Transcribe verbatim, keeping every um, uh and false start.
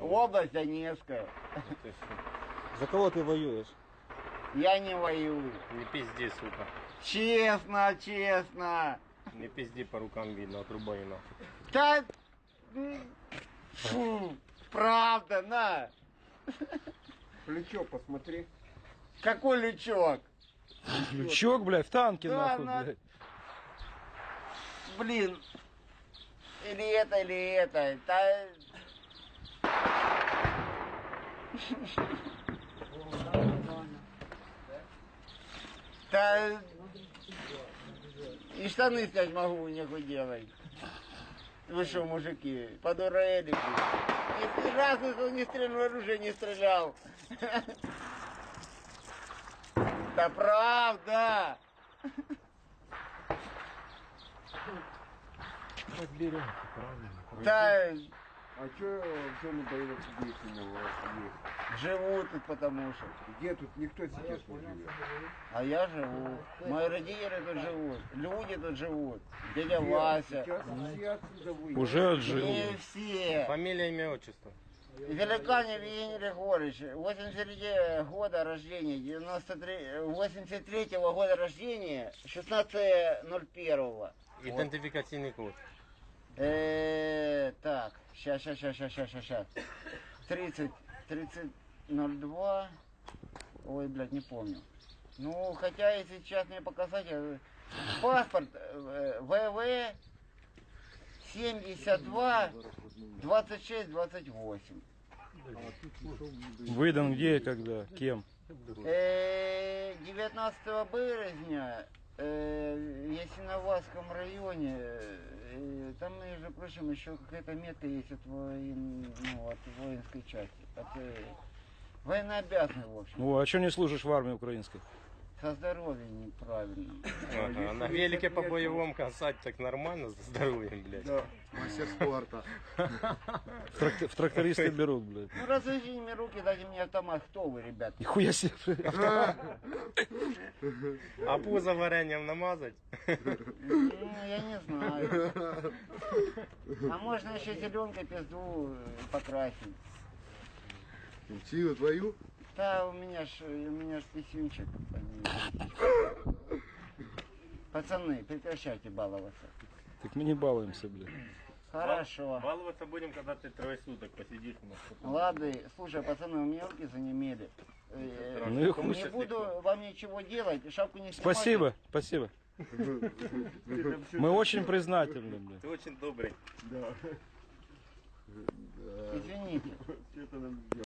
ну... Область Донецкая. Ты за кого ты воюешь? Я не воюю. Не пизди, сука. Честно, честно. Не пизди, по рукам видно, отрубай нахуй. Да... Фу, правда, на. Лючок посмотри. Какой лючок? Лючок, блядь, в танке, да, нахуй, на... блядь. Блин. Или это, или это. Та... Та... И штаны снять могу, нехуй делать. Вы что, мужики, подурели? Если раз никто не стрелял, оружие не стрелял. Да правда! Разберем, правильно. Да. А чё все не боятся действий на вас? Живу тут, потому что. Где тут никто сейчас не живет? А я живу. Мои родители тут живут. Люди тут живут. Дядя Вася. Уже отжил. Не все. Фамилия, имя, отчество. Великане Евгений Легович, восемьдесят третьего года рождения, восемьдесят третьего года рождения, шестнадцатое ноль первого. Идентификационный код. Э, так, сейчас, сейчас, сейчас, сейчас, сейчас, сейчас. тридцать, тридцать ноль два. Ой, блядь, не помню. Ну, хотя, если сейчас мне показать, паспорт э, ВВ семьдесят два, двадцать шесть, двадцать восемь. Выдан где, когда, кем? Э, девятнадцатого березня. Если на Васком районе, там, между прочим, еще какая-то метка есть от, воин, ну, от воинской части, от военнообязанных, в общем. Ну, а что не служишь в армии украинской? Со здоровьем неправильно. Ага, на велике по боевому касать так нормально, за здоровьем, блядь. Да, мастер спорта. В трактористы берут, блядь. Ну, развяжите мне руки, дайте мне автомат. Кто вы, ребят? Нихуя себе. А пузо вареньем намазать? Ну, я не знаю. А можно еще зеленкой пизду покрасить. Силу твою? Да, у меня ж, у меня ж писюнчик. Пацаны, прекращайте баловаться. Так мы не балуемся, блин. Хорошо. Баловаться будем, когда ты трое суток посидишь у нас. Ладно, слушай, пацаны, у меня руки занемели. Не буду вам ничего делать, шапку не снимайте. Спасибо, спасибо. Мы очень признательны, блин. Ты очень добрый. Да. Извините.